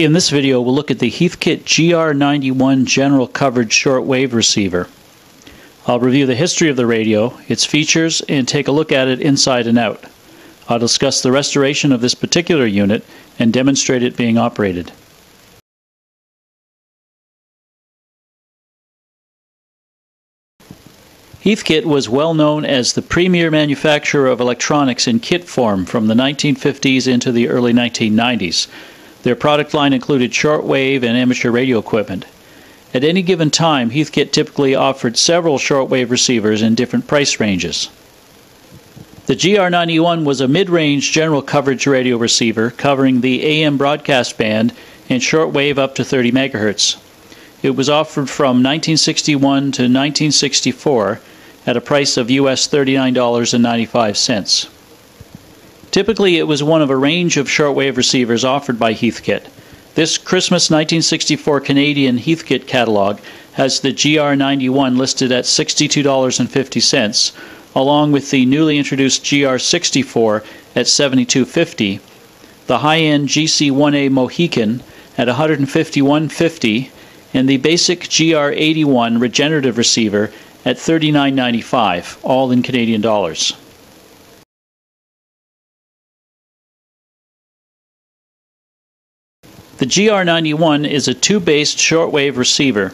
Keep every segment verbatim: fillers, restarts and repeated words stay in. In this video, we'll look at the Heathkit G R ninety-one General Coverage Shortwave Receiver. I'll review the history of the radio, its features, and take a look at it inside and out. I'll discuss the restoration of this particular unit and demonstrate it being operated. Heathkit was well known as the premier manufacturer of electronics in kit form from the nineteen fifties into the early nineteen nineties. Their product line included shortwave and amateur radio equipment. At any given time, Heathkit typically offered several shortwave receivers in different price ranges. The G R ninety-one was a mid-range general coverage radio receiver covering the A M broadcast band and shortwave up to thirty megahertz. It was offered from nineteen sixty-one to nineteen sixty-four at a price of U S thirty-nine dollars and ninety-five cents. Typically, it was one of a range of shortwave receivers offered by Heathkit. This Christmas nineteen sixty-four Canadian Heathkit catalog has the G R ninety-one listed at sixty-two dollars and fifty cents, along with the newly introduced G R sixty-four at seventy-two dollars and fifty cents, the high-end G C one A Mohican at one hundred fifty-one dollars and fifty cents, and the basic G R eighty-one regenerative receiver at thirty-nine dollars and ninety-five cents, all in Canadian dollars. The G R ninety-one is a two-based shortwave receiver.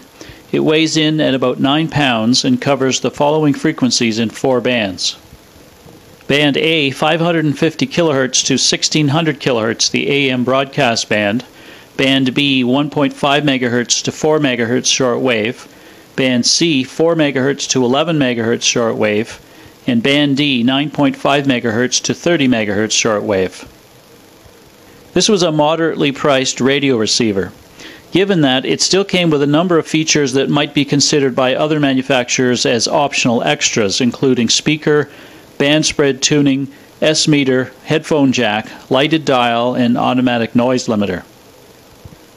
It weighs in at about nine pounds and covers the following frequencies in four bands. Band A, five hundred fifty kilohertz to sixteen hundred kilohertz, the A M broadcast band. Band B, one point five megahertz to four megahertz shortwave. Band C, four megahertz to eleven megahertz shortwave. And Band D, nine point five megahertz to thirty megahertz shortwave. This was a moderately priced radio receiver. Given that, it still came with a number of features that might be considered by other manufacturers as optional extras, including speaker, band spread tuning, S-meter, headphone jack, lighted dial, and automatic noise limiter.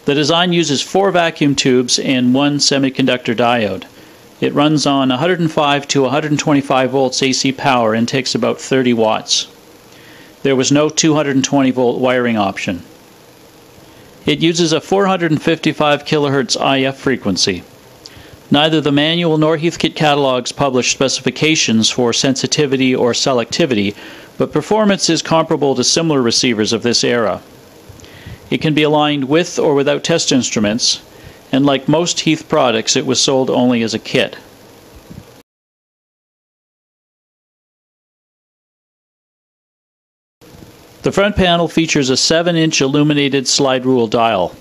The design uses four vacuum tubes and one semiconductor diode. It runs on one hundred five to one hundred twenty-five volts A C power and takes about thirty watts. There was no two hundred twenty volt wiring option. It uses a four hundred fifty-five kilohertz I F frequency. Neither the manual nor Heathkit catalogs publish specifications for sensitivity or selectivity, but performance is comparable to similar receivers of this era. It can be aligned with or without test instruments, and like most Heath products, it was sold only as a kit. The front panel features a seven inch illuminated slide rule dial.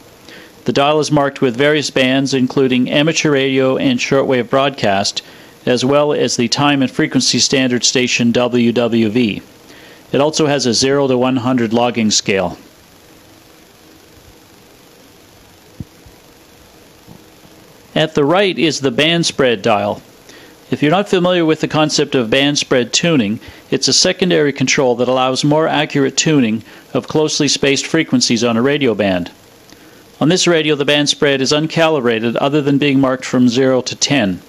The dial is marked with various bands including amateur radio and shortwave broadcast, as well as the time and frequency standard station W W V. It also has a zero to one hundred logging scale. At the right is the band spread dial. If you're not familiar with the concept of band spread tuning, it's a secondary control that allows more accurate tuning of closely spaced frequencies on a radio band. On this radio, the band spread is uncalibrated other than being marked from zero to ten.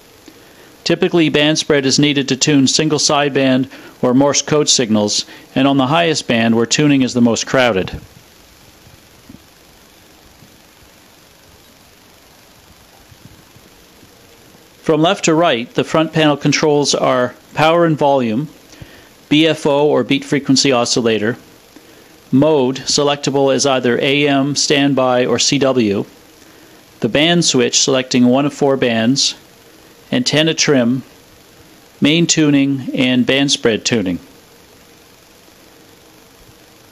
Typically, band spread is needed to tune single sideband or Morse code signals, and on the highest band where tuning is the most crowded. From left to right, the front panel controls are power and volume, B F O or beat frequency oscillator, mode, selectable as either A M, standby, or C W, the band switch selecting one of four bands, antenna trim, main tuning, and band spread tuning.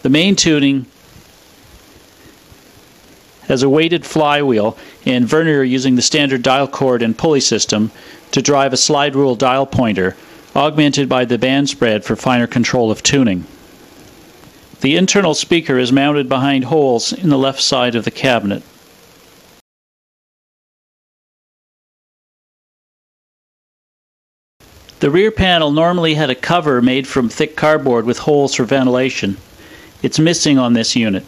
The main tuning has a weighted flywheel and vernier using the standard dial cord and pulley system to drive a slide rule dial pointer, augmented by the band spread for finer control of tuning. The internal speaker is mounted behind holes in the left side of the cabinet. The rear panel normally had a cover made from thick cardboard with holes for ventilation. It's missing on this unit.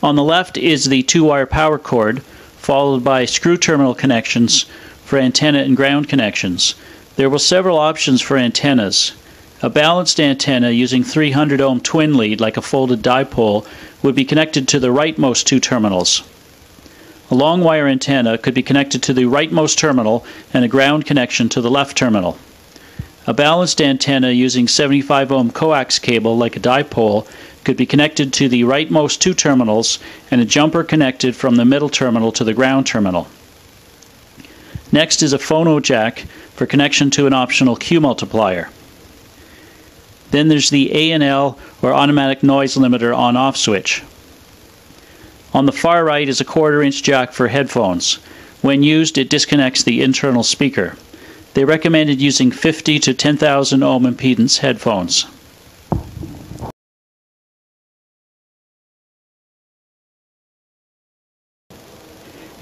On the left is the two-wire power cord, followed by screw terminal connections for antenna and ground connections. There were several options for antennas. A balanced antenna using three hundred ohm twin lead like a folded dipole would be connected to the rightmost two terminals. A long wire antenna could be connected to the rightmost terminal and a ground connection to the left terminal. A balanced antenna using seventy-five ohm coax cable like a dipole could be connected to the rightmost two terminals and a jumper connected from the middle terminal to the ground terminal. Next is a phono jack for connection to an optional Q multiplier. Then there's the A N L, or automatic noise limiter on-off switch. On the far right is a quarter inch jack for headphones. When used, it disconnects the internal speaker. They recommended using fifty to ten thousand ohm impedance headphones.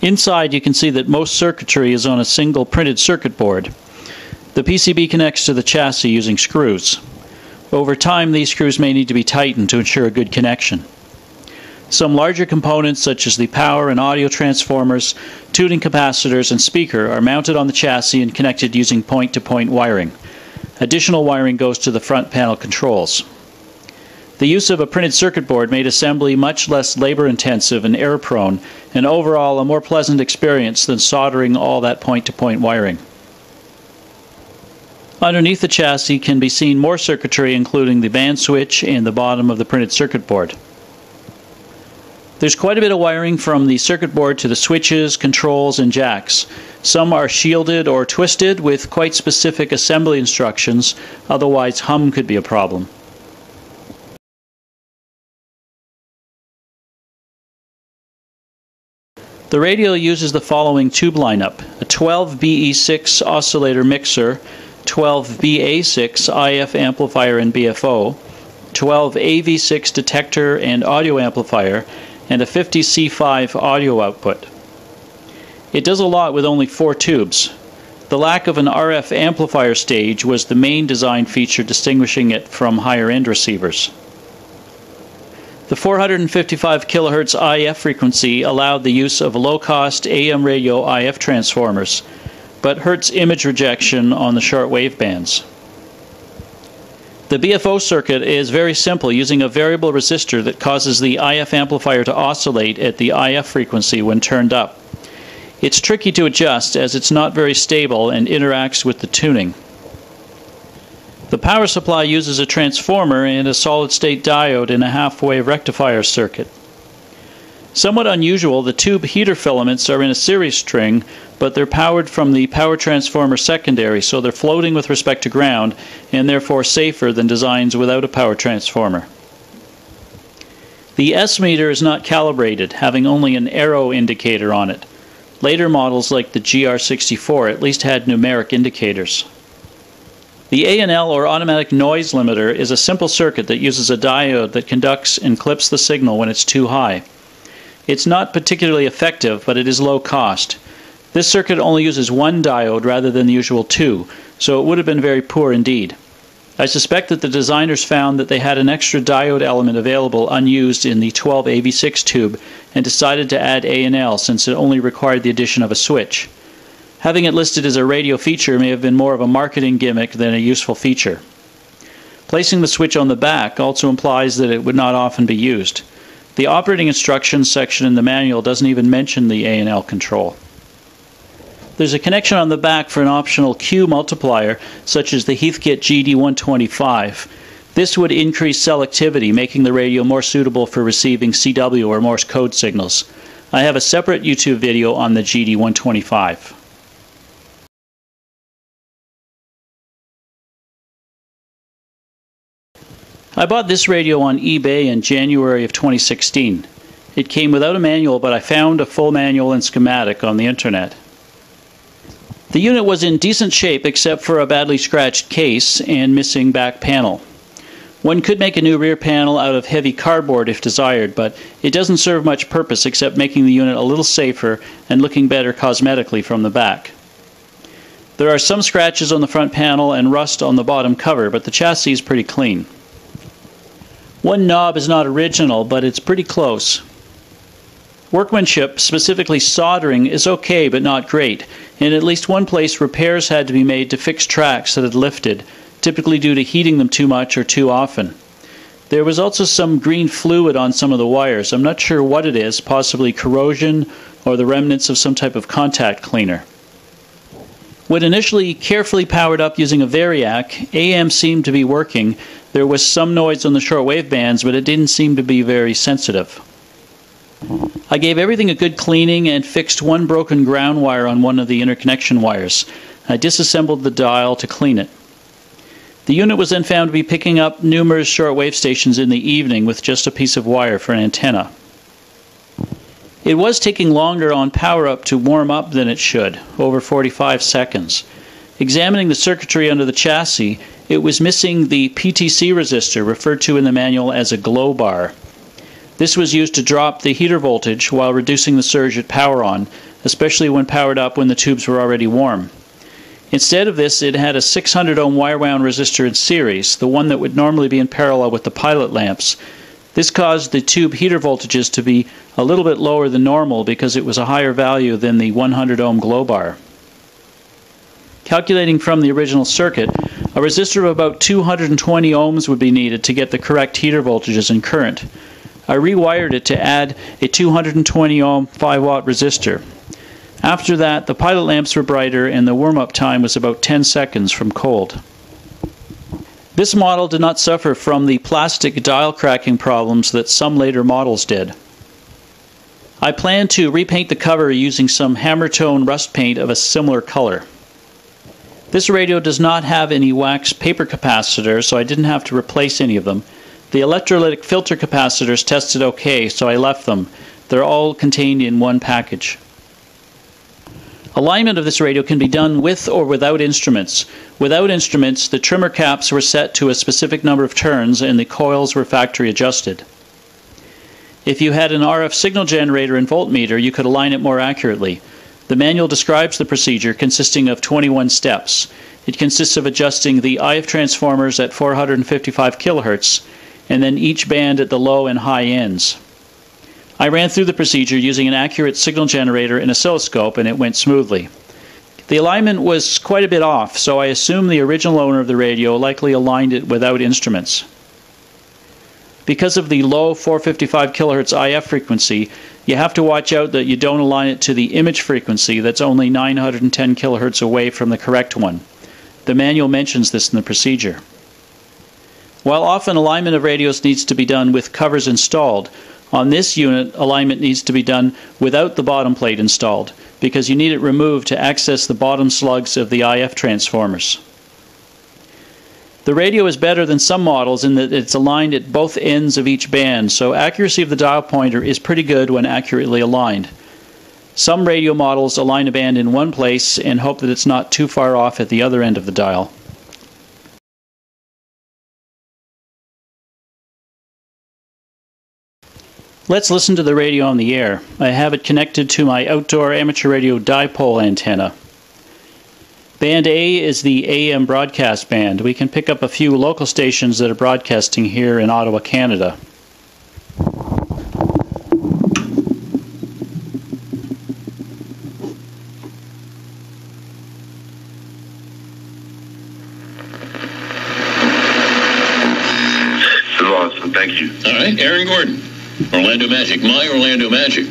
Inside, you can see that most circuitry is on a single printed circuit board. The P C B connects to the chassis using screws. Over time, these screws may need to be tightened to ensure a good connection. Some larger components, such as the power and audio transformers, tuning capacitors, and speaker, are mounted on the chassis and connected using point-to-point wiring. Additional wiring goes to the front panel controls. The use of a printed circuit board made assembly much less labor-intensive and error-prone, and overall a more pleasant experience than soldering all that point-to-point wiring. Underneath the chassis can be seen more circuitry, including the band switch and the bottom of the printed circuit board. There's quite a bit of wiring from the circuit board to the switches, controls, and jacks. Some are shielded or twisted with quite specific assembly instructions, otherwise hum could be a problem. The radio uses the following tube lineup: a twelve B E six oscillator mixer, twelve B A six I F amplifier and B F O, twelve A V six detector and audio amplifier, and a fifty C five audio output. It does a lot with only four tubes. The lack of an R F amplifier stage was the main design feature distinguishing it from higher-end receivers. The four hundred fifty-five kilohertz I F frequency allowed the use of low-cost A M radio I F transformers, but Hertz image rejection on the short wave bands. The B F O circuit is very simple, using a variable resistor that causes the I F amplifier to oscillate at the I F frequency when turned up. It's tricky to adjust as it's not very stable and interacts with the tuning. The power supply uses a transformer and a solid-state diode in a half-wave rectifier circuit. Somewhat unusual, the tube heater filaments are in a series string, but they're powered from the power transformer secondary, so they're floating with respect to ground and therefore safer than designs without a power transformer. The S meter is not calibrated, having only an arrow indicator on it. Later models like the G R sixty-four at least had numeric indicators. The A N L, or automatic noise limiter, is a simple circuit that uses a diode that conducts and clips the signal when it's too high. It's not particularly effective, but it is low cost. This circuit only uses one diode rather than the usual two, so it would have been very poor indeed. I suspect that the designers found that they had an extra diode element available unused in the twelve A V six tube and decided to add A N L since it only required the addition of a switch. Having it listed as a radio feature may have been more of a marketing gimmick than a useful feature. Placing the switch on the back also implies that it would not often be used. The operating instructions section in the manual doesn't even mention the A N L control. There's a connection on the back for an optional Q multiplier, such as the Heathkit G D one twenty-five. This would increase selectivity, making the radio more suitable for receiving C W or Morse code signals. I have a separate YouTube video on the G D one twenty-five. I bought this radio on eBay in January of twenty sixteen. It came without a manual, but I found a full manual and schematic on the internet. The unit was in decent shape except for a badly scratched case and missing back panel. One could make a new rear panel out of heavy cardboard if desired, but it doesn't serve much purpose except making the unit a little safer and looking better cosmetically from the back. There are some scratches on the front panel and rust on the bottom cover, but the chassis is pretty clean. One knob is not original, but it's pretty close. Workmanship, specifically soldering, is okay but not great. In at least one place, repairs had to be made to fix tracks that had lifted, typically due to heating them too much or too often. There was also some green fluid on some of the wires. I'm not sure what it is, possibly corrosion or the remnants of some type of contact cleaner. When initially carefully powered up using a variac, A M seemed to be working. There was some noise on the shortwave bands, but it didn't seem to be very sensitive. I gave everything a good cleaning and fixed one broken ground wire on one of the interconnection wires. I disassembled the dial to clean it. The unit was then found to be picking up numerous shortwave stations in the evening with just a piece of wire for an antenna. It was taking longer on power-up to warm up than it should, over forty-five seconds. Examining the circuitry under the chassis, it was missing the P T C resistor, referred to in the manual as a glow bar. This was used to drop the heater voltage while reducing the surge at power on, especially when powered up when the tubes were already warm. Instead of this, it had a six hundred ohm wire-wound resistor in series, the one that would normally be in parallel with the pilot lamps. This caused the tube heater voltages to be a little bit lower than normal because it was a higher value than the one hundred ohm glow bar. Calculating from the original circuit, a resistor of about two hundred twenty ohms would be needed to get the correct heater voltages and current. I rewired it to add a two hundred twenty ohm five watt resistor. After that, the pilot lamps were brighter and the warm-up time was about ten seconds from cold. This model did not suffer from the plastic dial cracking problems that some later models did. I plan to repaint the cover using some Hammertone rust paint of a similar color. This radio does not have any wax paper capacitors, so I didn't have to replace any of them. The electrolytic filter capacitors tested okay, so I left them. They're all contained in one package. Alignment of this radio can be done with or without instruments. Without instruments, the trimmer caps were set to a specific number of turns and the coils were factory adjusted. If you had an R F signal generator and voltmeter, you could align it more accurately. The manual describes the procedure, consisting of twenty-one steps. It consists of adjusting the I F transformers at four hundred fifty-five kilohertz and then each band at the low and high ends. I ran through the procedure using an accurate signal generator and oscilloscope, and it went smoothly. The alignment was quite a bit off, so I assume the original owner of the radio likely aligned it without instruments. Because of the low four fifty-five kilohertz I F frequency, you have to watch out that you don't align it to the image frequency that's only nine hundred ten kilohertz away from the correct one. The manual mentions this in the procedure. While often alignment of radios needs to be done with covers installed, on this unit, alignment needs to be done without the bottom plate installed, because you need it removed to access the bottom slugs of the I F transformers. The radio is better than some models in that it's aligned at both ends of each band, so accuracy of the dial pointer is pretty good when accurately aligned. Some radio models align a band in one place and hope that it's not too far off at the other end of the dial. Let's listen to the radio on the air. I have it connected to my outdoor amateur radio dipole antenna. Band A is the A M broadcast band. We can pick up a few local stations that are broadcasting here in Ottawa, Canada. This is awesome. Thank you. All right, Aaron Gordon. Orlando Magic, my Orlando Magic.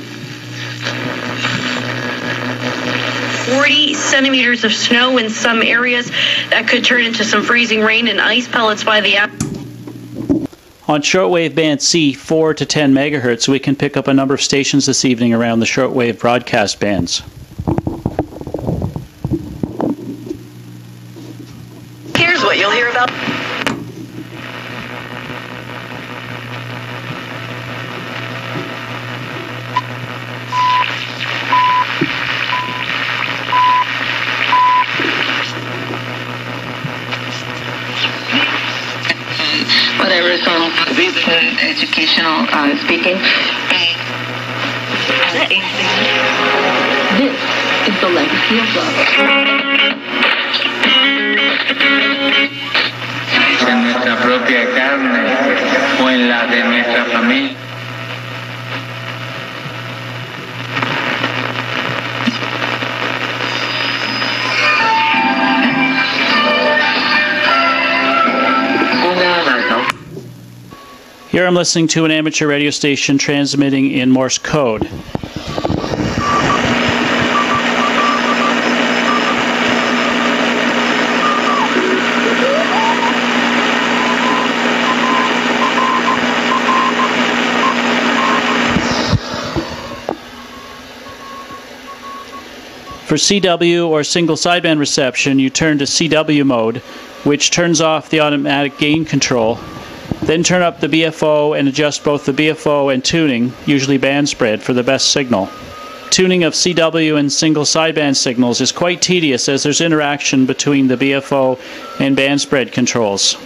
forty centimeters of snow in some areas. That could turn into some freezing rain and ice pellets by the afternoon. On shortwave band C, four to ten megahertz, we can pick up a number of stations this evening around the shortwave broadcast bands. Here's what you'll hear about. Whatever, so this is an educational uh, speaking. This is the legacy of love. En nuestra propia carne o en la de nuestra familia. Here I'm listening to an amateur radio station transmitting in Morse code. For C W or single sideband reception, you turn to C W mode, which turns off the automatic gain control. Then turn up the B F O and adjust both the B F O and tuning, usually band spread, for the best signal. Tuning of C W and single sideband signals is quite tedious as there's interaction between the B F O and band spread controls.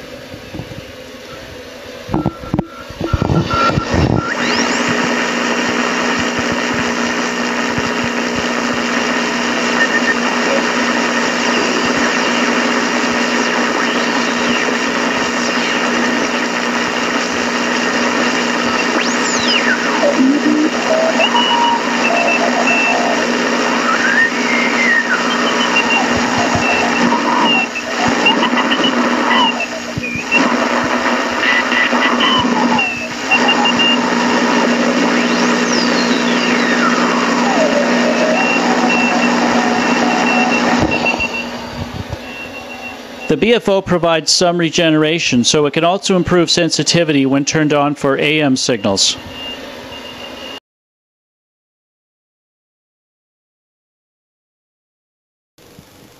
The B F O provides some regeneration, so it can also improve sensitivity when turned on for A M signals.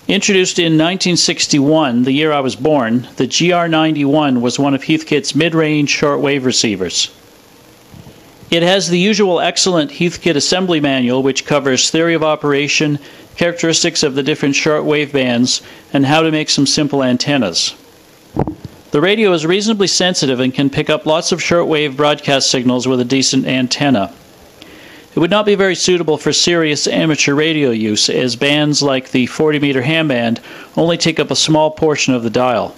Introduced in nineteen sixty-one, the year I was born, the G R ninety-one was one of Heathkit's mid-range shortwave receivers. It has the usual excellent Heathkit assembly manual, which covers theory of operation, characteristics of the different shortwave bands, and how to make some simple antennas. The radio is reasonably sensitive and can pick up lots of shortwave broadcast signals with a decent antenna. It would not be very suitable for serious amateur radio use, as bands like the forty meter hamband only take up a small portion of the dial.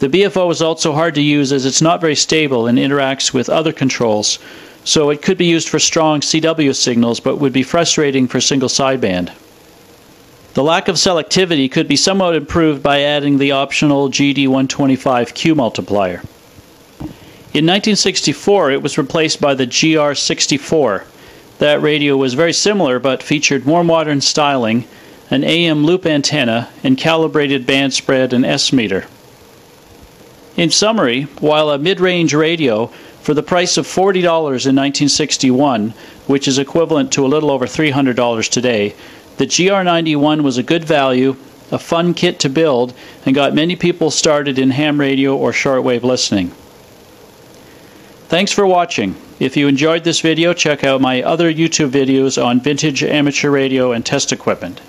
The B F O is also hard to use as it's not very stable and interacts with other controls, so it could be used for strong C W signals but would be frustrating for single sideband. The lack of selectivity could be somewhat improved by adding the optional G D one twenty-five Q multiplier. In nineteen sixty-four, it was replaced by the G R sixty-four. That radio was very similar but featured more modern styling, an A M loop antenna, and calibrated band spread and S-meter. In summary, while a mid-range radio, for the price of forty dollars in nineteen sixty-one, which is equivalent to a little over three hundred dollars today, the G R ninety-one was a good value, a fun kit to build, and got many people started in ham radio or shortwave listening. Thanks for watching. If you enjoyed this video, check out my other YouTube videos on vintage amateur radio and test equipment.